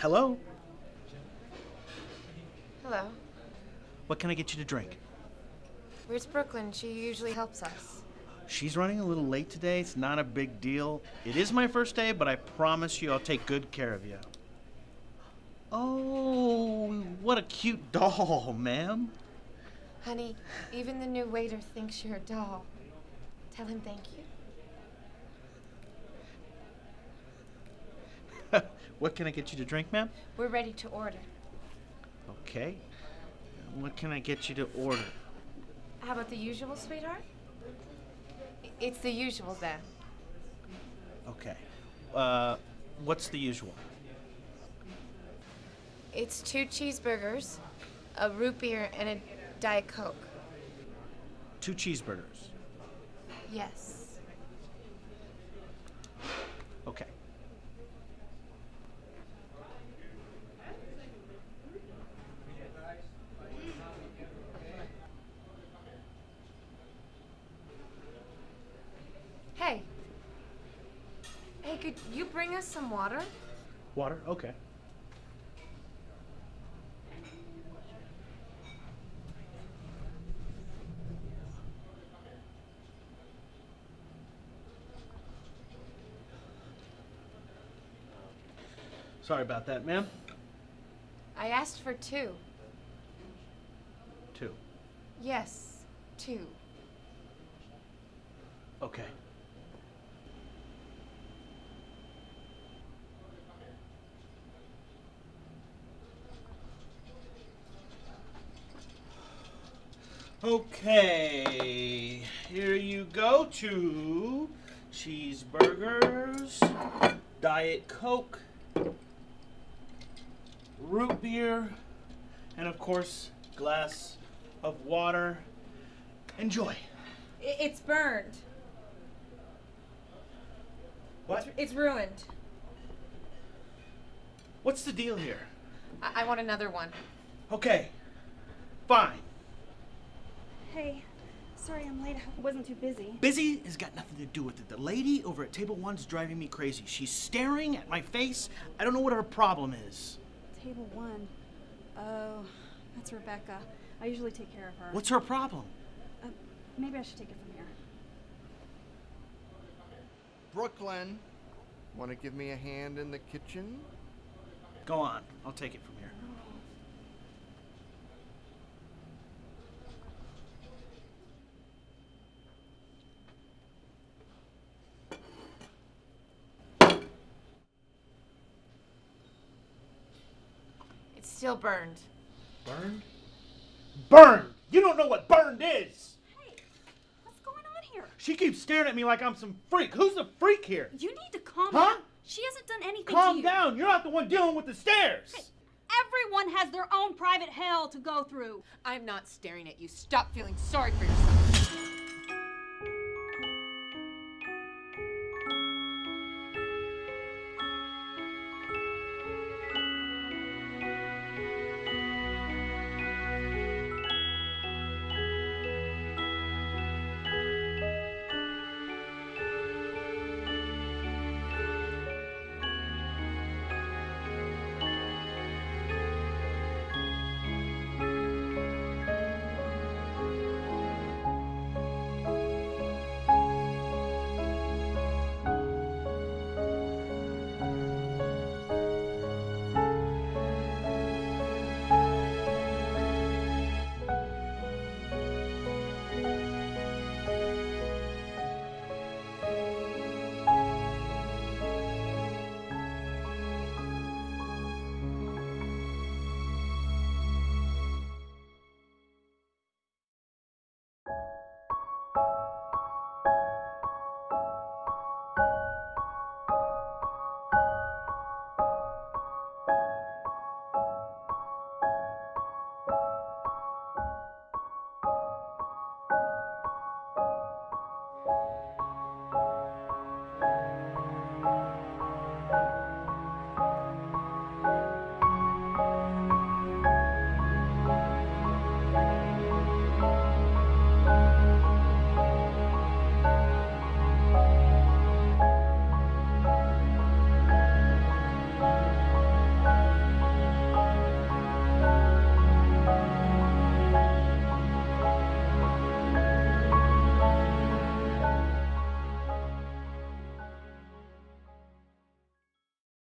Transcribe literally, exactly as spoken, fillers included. Hello? Hello. What can I get you to drink? Where's Brooklyn? She usually helps us. She's running a little late today. It's not a big deal. It is my first day, but I promise you I'll take good care of you. Oh, what a cute doll, ma'am. Honey, even the new waiter thinks you're a doll. Tell him thank you. What can I get you to drink, ma'am? We're ready to order. Okay. What can I get you to order? How about the usual, sweetheart? It's the usual, then. Okay. Uh, what's the usual? It's two cheeseburgers, a root beer, and a Diet Coke. Two cheeseburgers? Yes. Okay. Hey. Hey, could you bring us some water? Water? Okay. Sorry about that, ma'am. I asked for two. Two? Yes, two. Okay. Okay, here you go. Two cheeseburgers, Diet Coke, root beer, and of course, glass of water. Enjoy. It's burned. What? It's, it's ruined. What's the deal here? I, I want another one. Okay, fine. Hey, sorry I'm late. I wasn't too busy. Busy has got nothing to do with it. The lady over at table one's driving me crazy. She's staring at my face. I don't know what her problem is. Table one. Oh, that's Rebecca. I usually take care of her. What's her problem? Uh, maybe I should take it from here. Brooklyn, want to give me a hand in the kitchen? Go on. I'll take it from here. Still burned. Burned? Burned! You don't know what burned is! Hey, what's going on here? She keeps staring at me like I'm some freak. Who's the freak here? You need to calm down. Huh? She hasn't done anything to you. Calm down. You're not the one dealing with the stares. Hey, everyone has their own private hell to go through. I'm not staring at you. Stop feeling sorry for yourself.